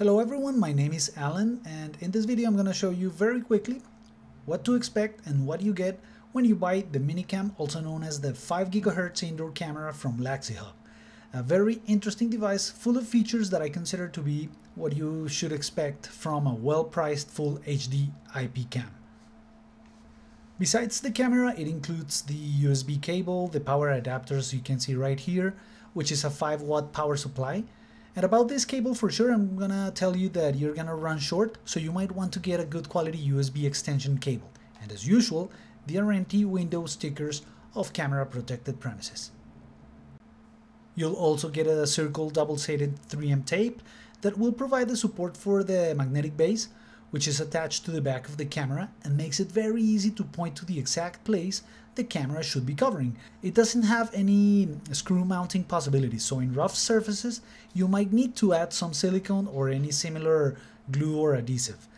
Hello everyone, my name is Alan, and in this video I'm going to show you very quickly what to expect and what you get when you buy the Minicam, also known as the 5 GHz indoor camera from LaxiHub. A very interesting device full of features that I consider to be what you should expect from a well-priced full HD IP cam. Besides the camera, it includes the USB cable, the power adapters you can see right here, which is a 5-watt power supply. And about this cable, for sure, I'm gonna tell you that you're gonna run short, so you might want to get a good quality USB extension cable. And as usual, the ARENTI window stickers of camera protected premises. You'll also get a circle double-sided 3M tape that will provide the support for the magnetic base, which is attached to the back of the camera and makes it very easy to point to the exact place the camera should be covering. It doesn't have any screw mounting possibilities, so in rough surfaces you might need to add some silicone or any similar glue or adhesive.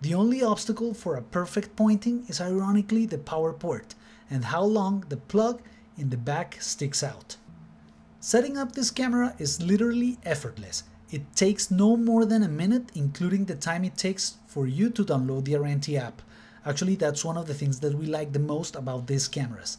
The only obstacle for a perfect pointing is ironically the power port and how long the plug in the back sticks out. Setting up this camera is literally effortless. It takes no more than a minute, including the time it takes for you to download the ARENTI app. Actually, that's one of the things that we like the most about these cameras.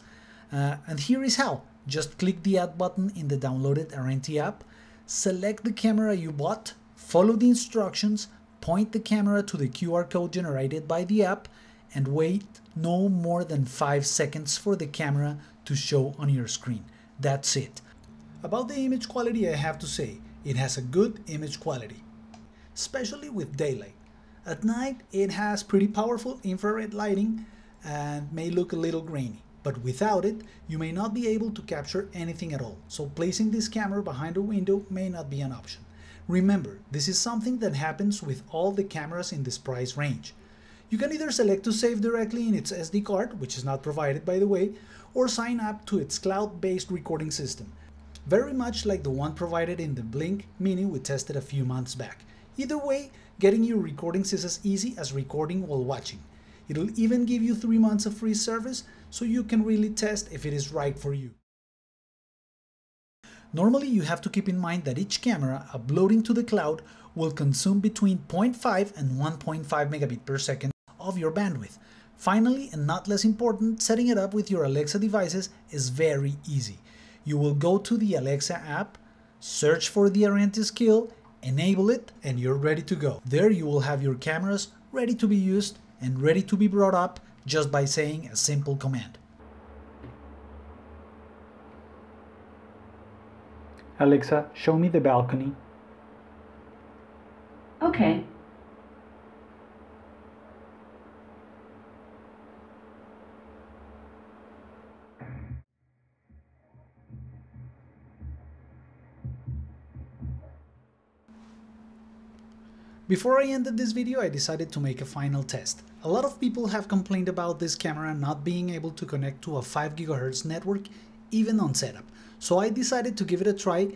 And here is how. Just click the Add button in the downloaded ARENTI app, select the camera you bought, follow the instructions, point the camera to the QR code generated by the app, and wait no more than 5 seconds for the camera to show on your screen. That's it. About the image quality, I have to say, it has a good image quality, especially with daylight. At night, it has pretty powerful infrared lighting and may look a little grainy, but without it, you may not be able to capture anything at all, so placing this camera behind a window may not be an option. Remember, this is something that happens with all the cameras in this price range. You can either select to save directly in its SD card, which is not provided by the way, or sign up to its cloud-based recording system. Very much like the one provided in the Blink Mini we tested a few months back. Either way, getting your recordings is as easy as recording while watching. It'll even give you 3 months of free service, so you can really test if it is right for you. Normally, you have to keep in mind that each camera uploading to the cloud will consume between 0.5 and 1.5 megabit per second of your bandwidth. Finally, and not less important, setting it up with your Alexa devices is very easy. You will go to the Alexa app, search for the ARENTI skill, enable it, and you're ready to go. There you will have your cameras ready to be used and ready to be brought up just by saying a simple command. Alexa, show me the balcony. Okay. Before I ended this video, I decided to make a final test. A lot of people have complained about this camera not being able to connect to a 5 GHz network, even on setup. So I decided to give it a try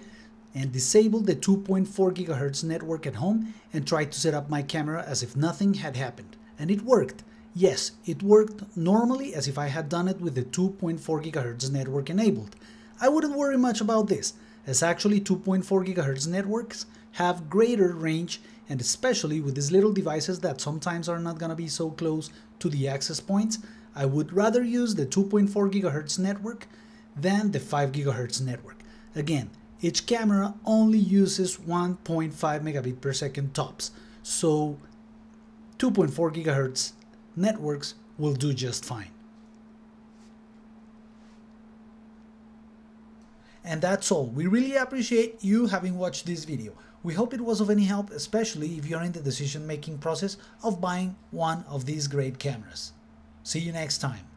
and disable the 2.4 GHz network at home and try to set up my camera as if nothing had happened. And it worked. Yes, it worked normally as if I had done it with the 2.4 GHz network enabled. I wouldn't worry much about this, as actually 2.4 GHz networks have greater range, and especially with these little devices that sometimes are not going to be so close to the access points, I would rather use the 2.4 GHz network than the 5 GHz network. Again, each camera only uses 1.5 megabit per second tops, so 2.4 GHz networks will do just fine. And that's all. We really appreciate you having watched this video. We hope it was of any help, especially if you're in the decision-making process of buying one of these great cameras. See you next time.